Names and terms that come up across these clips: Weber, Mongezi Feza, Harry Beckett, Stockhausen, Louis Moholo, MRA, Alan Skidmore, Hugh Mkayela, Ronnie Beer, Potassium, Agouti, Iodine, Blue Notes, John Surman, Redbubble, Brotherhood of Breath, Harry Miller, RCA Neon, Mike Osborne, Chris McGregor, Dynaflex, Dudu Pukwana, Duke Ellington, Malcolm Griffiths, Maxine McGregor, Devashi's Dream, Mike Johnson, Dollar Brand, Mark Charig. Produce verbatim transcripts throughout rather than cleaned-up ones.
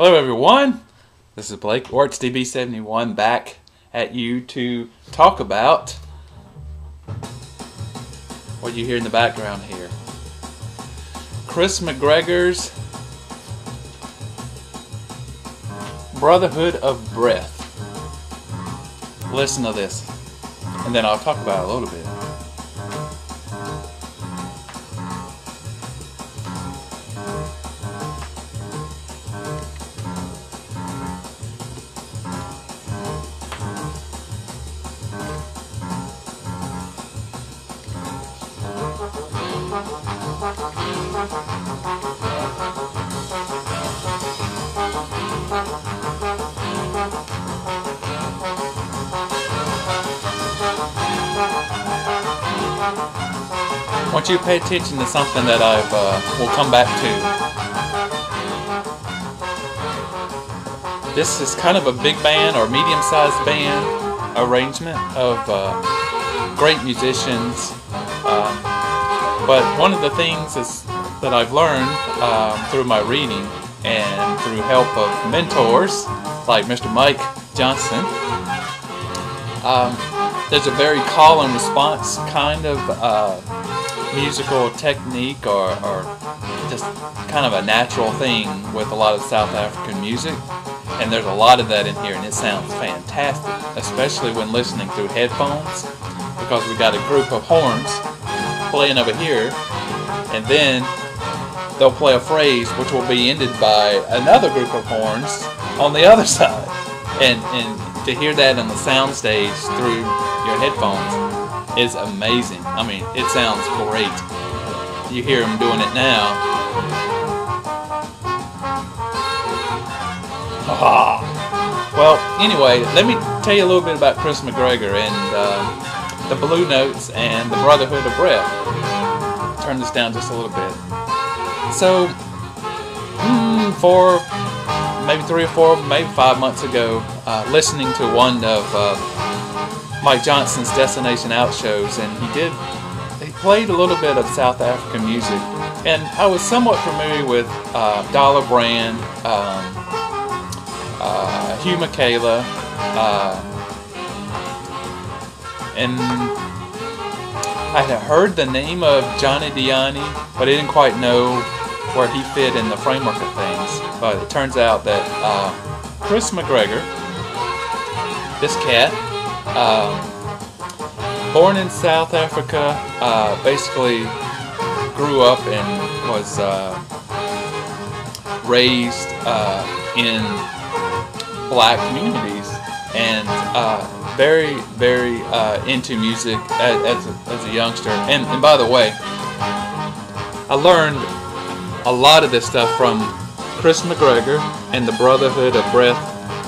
Hello everyone, this is Blake Orts D B seventy-one back at you to talk about what you hear in the background here. Chris McGregor's Brotherhood of Breath. Listen to this, and then I'll talk about it a little bit. I want you to pay attention to something that I've uh, will come back to. This is kind of a big band or medium-sized band arrangement of uh, great musicians. Uh, but one of the things is that I've learned uh, through my reading and through help of mentors like Mister Mike Johnson. Um, there's a very call and response kind of uh, musical technique or, or just kind of a natural thing with a lot of South African music, and there's a lot of that in here, and it sounds fantastic, especially when listening through headphones, because we got a group of horns playing over here, and then they'll play a phrase which will be ended by another group of horns on the other side, and, and to hear that on the sound stage through your headphones is amazing. I mean, it sounds great. You hear them doing it now. Ah. Well, anyway, let me tell you a little bit about Chris McGregor and uh, the Blue Notes and the Brotherhood of Breath. Turn this down just a little bit. So, mm, four, maybe three or four, maybe five months ago, uh, listening to one of Uh, Mike Johnson's Destination Out shows, and he did he played a little bit of South African music, and I was somewhat familiar with uh, Dollar Brand, um, uh, Hugh Mkayela, uh, and I had heard the name of Johnny Diani, but I didn't quite know where he fit in the framework of things. But it turns out that uh, Chris McGregor, this cat, Um, born in South Africa, uh, basically grew up and was uh, raised uh, in black communities, and uh, very, very uh, into music as, as, a, as a youngster. And, and by the way, I learned a lot of this stuff from Chris McGregor and the Brotherhood of Breath.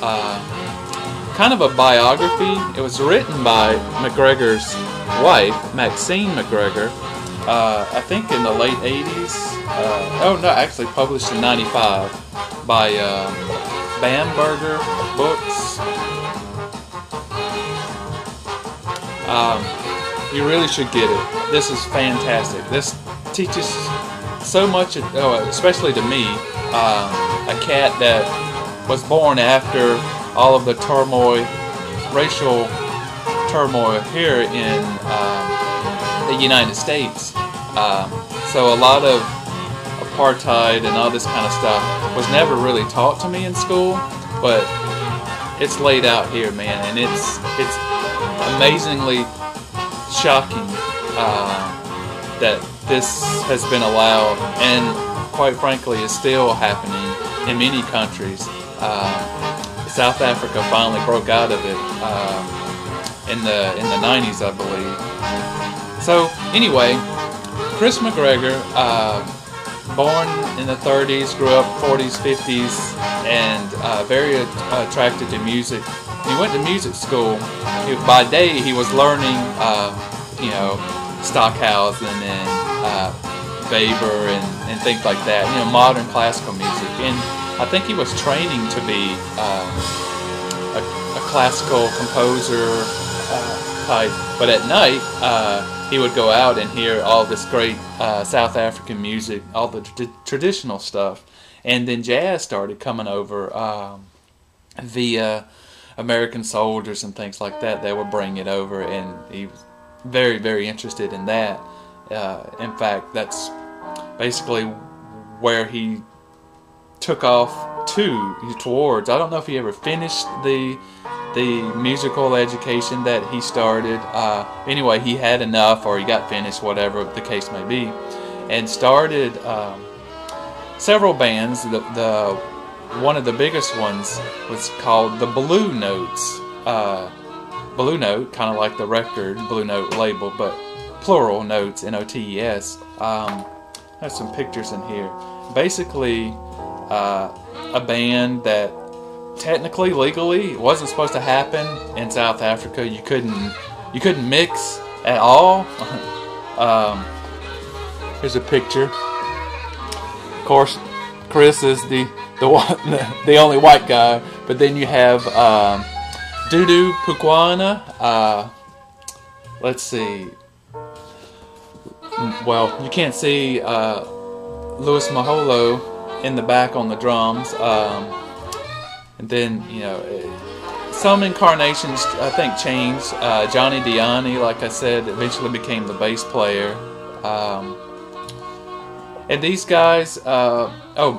Uh, kind of a biography. It was written by McGregor's wife, Maxine McGregor, uh, I think in the late eighties, uh, oh no, actually published in ninety-five by uh, Bamberger Books. Um, you really should get it. This is fantastic. This teaches so much, oh, especially to me, uh, a cat that was born after all of the turmoil, racial turmoil here in uh, the United States. Uh, so a lot of apartheid and all this kind of stuff was never really taught to me in school, but it's laid out here, man, and it's it's amazingly shocking uh, that this has been allowed, and quite frankly is still happening in many countries. Uh, South Africa finally broke out of it uh, in the in the nineties, I believe. So anyway, Chris McGregor, uh, born in the thirties, grew up forties, fifties, and uh, very uh, attracted to music. He went to music school. He, by day, he was learning, uh, you know, Stockhausen and uh, Weber and, and things like that. You know, modern classical music. And I think he was training to be uh, a, a classical composer uh, type, but at night uh, he would go out and hear all this great uh, South African music, all the tra traditional stuff, And then jazz started coming over um, via American Soldiers and things like that. They would bring it over, and he was very, very interested in that. Uh, in fact, that's basically where he took off to towards. I don't know if he ever finished the the musical education that he started. Uh, anyway, he had enough, or he got finished, whatever the case may be, and started um, several bands. The, the one of the biggest ones was called the Blue Notes. Uh, Blue Note, kind of like the record Blue Note label, but plural notes, N O T E S. Um, I have some pictures in here. Basically, uh, a band that technically, legally, it wasn't supposed to happen in South Africa. You couldn't, you couldn't mix at all. um, here's a picture. Of course, Chris is the the one, the only white guy. But then you have um, Dudu Pukwana. Uh, let's see. Well, you can't see uh, Louis Moholo in the back on the drums. Um, And then, you know, some incarnations, I think, changed. Uh, Johnny Diani, like I said, eventually became the bass player. Um, and these guys, uh, oh,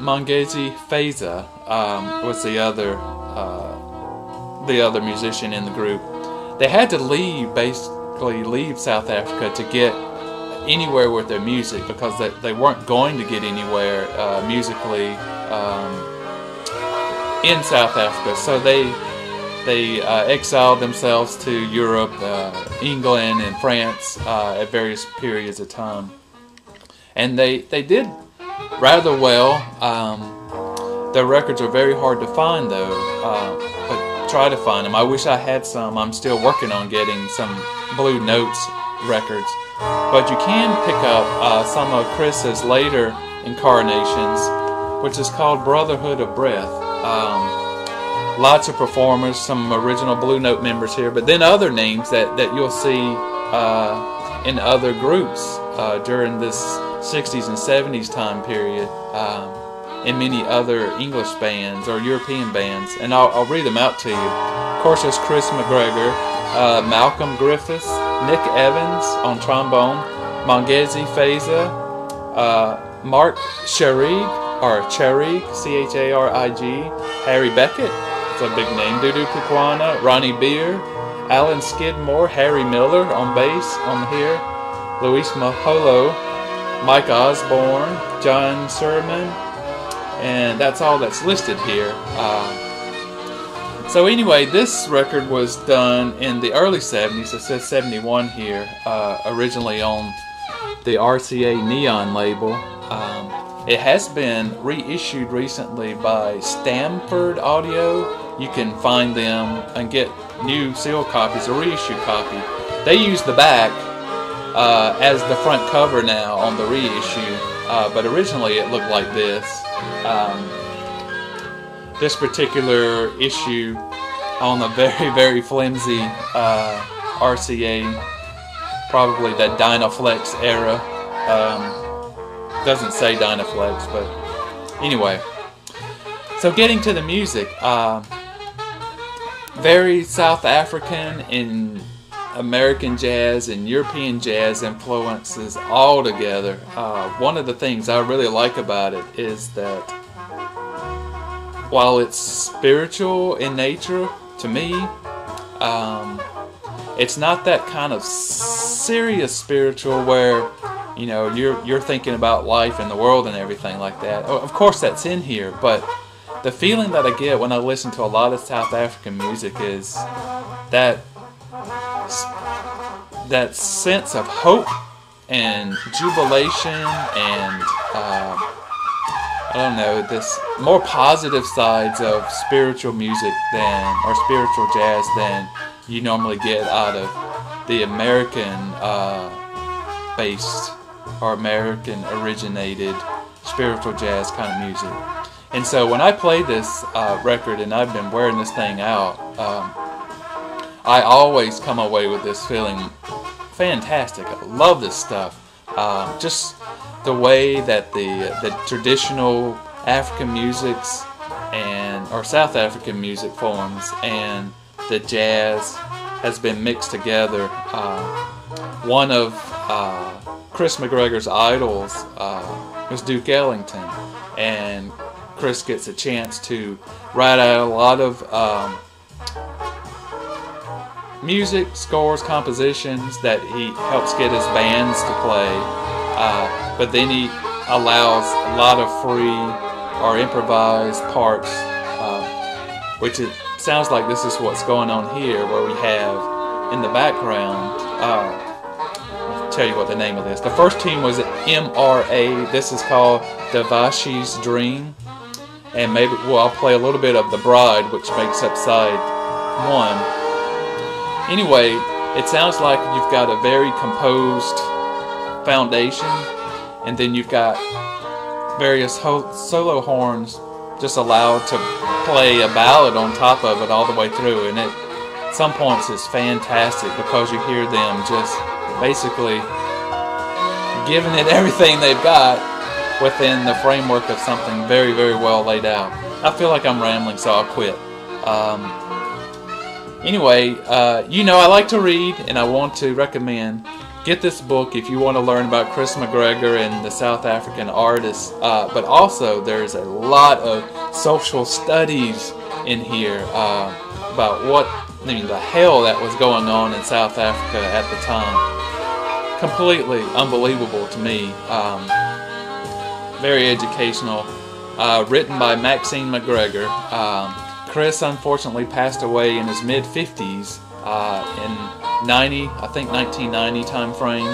Mongezi Feza um, was the other, uh, the other musician in the group. They had to leave, basically leave South Africa to get anywhere with their music, because they, they weren't going to get anywhere uh, musically. Um, in South Africa, so they they uh, exiled themselves to Europe, uh, England and France uh, at various periods of time, and they they did rather well. Um, their records are very hard to find though, uh, but try to find them. I wish I had some. I'm still working on getting some Blue Notes records, but you can pick up uh, some of Chris's later incarnations, which is called Brotherhood of Breath. Um, lots of performers, some original Blue Note members here, but then other names that, that you'll see uh, in other groups uh, during this sixties and seventies time period, uh, in many other English bands or European bands, and I'll, I'll read them out to you. Of course, there's Chris McGregor, uh, Malcolm Griffiths, Nick Evans on trombone, Mongezi Feza, uh, Mark Charig, or Charig, C H A R I G, Harry Beckett, it's a big name, Dudu Pukwana, Ronnie Beer, Alan Skidmore, Harry Miller on bass on here, Louis Moholo, Mike Osborne, John Surman, and that's all that's listed here. Uh, so anyway, this record was done in the early seventies, it says seventy-one here, uh, originally on the R C A Neon label. Um, It has been reissued recently by Stamford Audio. You can find them and get new sealed copies, a reissued copy. They use the back uh, as the front cover now on the reissue, uh, but originally it looked like this. Um, this particular issue on a very, very flimsy uh, R C A, probably that Dynaflex era. Um, doesn't say Dynaflex, but anyway. So getting to the music, uh, very South African and American jazz and European jazz influences all together. Uh, one of the things I really like about it is that while it's spiritual in nature to me, um, it's not that kind of serious spiritual where you know, you're, you're thinking about life and the world and everything like that. Of course that's in here, but the feeling that I get when I listen to a lot of South African music is that that sense of hope and jubilation and, uh, I don't know, this more positive sides of spiritual music than, or spiritual jazz than you normally get out of the American uh, based or American-originated spiritual jazz kind of music. And so when I play this uh, record, and I've been wearing this thing out, um, I always come away with this feeling fantastic. I love this stuff. Um, just the way that the, the traditional African musics and or South African music forms and the jazz has been mixed together. Uh, one of uh, Chris McGregor's idols uh, was Duke Ellington, and Chris gets a chance to write out a lot of um, music, scores, compositions that he helps get his bands to play, uh, but then he allows a lot of free or improvised parts, uh, which it sounds like this is what's going on here, where we have in the background, uh, I'll tell you what the name of this. The first team was M R A, this is called Devashi's Dream, and maybe well, I'll play a little bit of The Bride, which makes up side one. Anyway, it sounds like you've got a very composed foundation, and then you've got various ho solo horns just allowed to play a ballad on top of it all the way through, and at some points it's fantastic because you hear them just basically giving it everything they've got within the framework of something very, very well laid out. I feel like I'm rambling, so I'll quit. Um, anyway, uh, you know I like to read, and I want to recommend. Get this book if you want to learn about Chris McGregor and the South African artists, uh, but also there's a lot of social studies in here uh, about what, I mean, the hell that was going on in South Africa at the time. Completely unbelievable to me. Um, very educational. Uh, written by Maxine McGregor. Um, Chris unfortunately passed away in his mid fifties. Uh, in ninety, I think nineteen ninety time frame,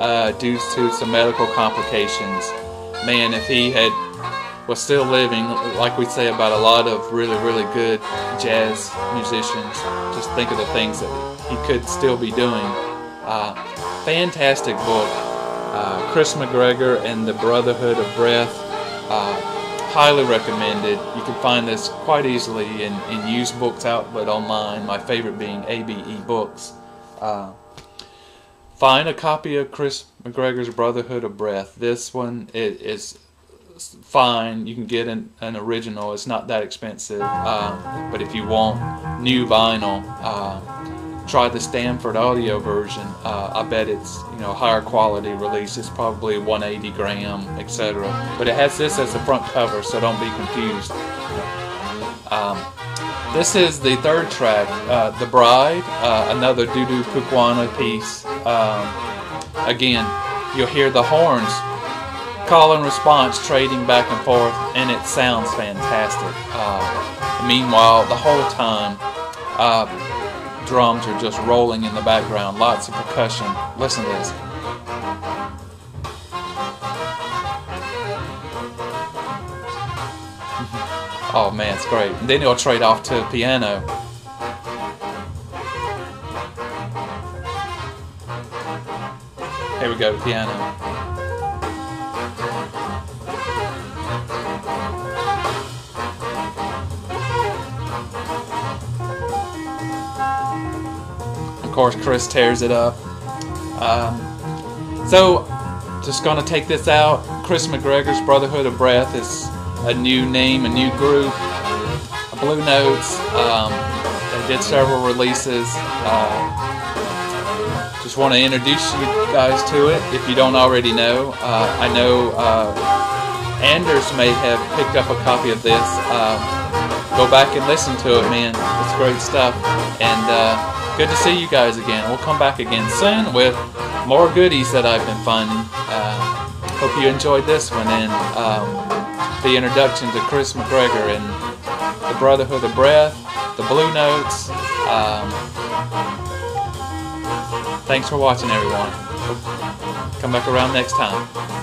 uh, due to some medical complications. Man, if he had was still living, like we say about a lot of really, really good jazz musicians, just think of the things that he could still be doing. Uh, fantastic book, uh, Chris McGregor and the Brotherhood of Breath. Uh, highly recommended. You can find this quite easily in, in used books outlet online, my favorite being A B E Books. Uh, find a copy of Chris McGregor's Brotherhood of Breath. This one it, is fine. You can get an, an original. It's not that expensive. Uh, but if you want new vinyl, uh, try the Stamford Audio version. Uh, I bet it's you know higher quality release. It's probably one eighty gram, et cetera. But it has this as the front cover, so don't be confused. Um, this is the third track, uh, The Bride, uh, another Dudu Pukwana piece. Um, again, you'll hear the horns, call and response, trading back and forth, and it sounds fantastic. Uh, meanwhile, the whole time, uh, drums are just rolling in the background, lots of percussion. Listen to this. Oh man, it's great. And then he'll trade off to piano. Here we go, piano. Of course, Chris tears it up. Um, so, just gonna take this out. Chris McGregor's Brotherhood of Breath is a new name, a new group, Blue Notes. Um, they did several releases. Uh, just want to introduce you guys to it if you don't already know. Uh, I know uh, Anders may have picked up a copy of this. Um, go back and listen to it, man. It's great stuff. And uh, good to see you guys again. We'll come back again soon with more goodies that I've been finding. Uh, hope you enjoyed this one. And Um, the introduction to Chris McGregor and the Brotherhood of Breath, the Blue Notes. Um, thanks for watching, everyone. Come back around next time.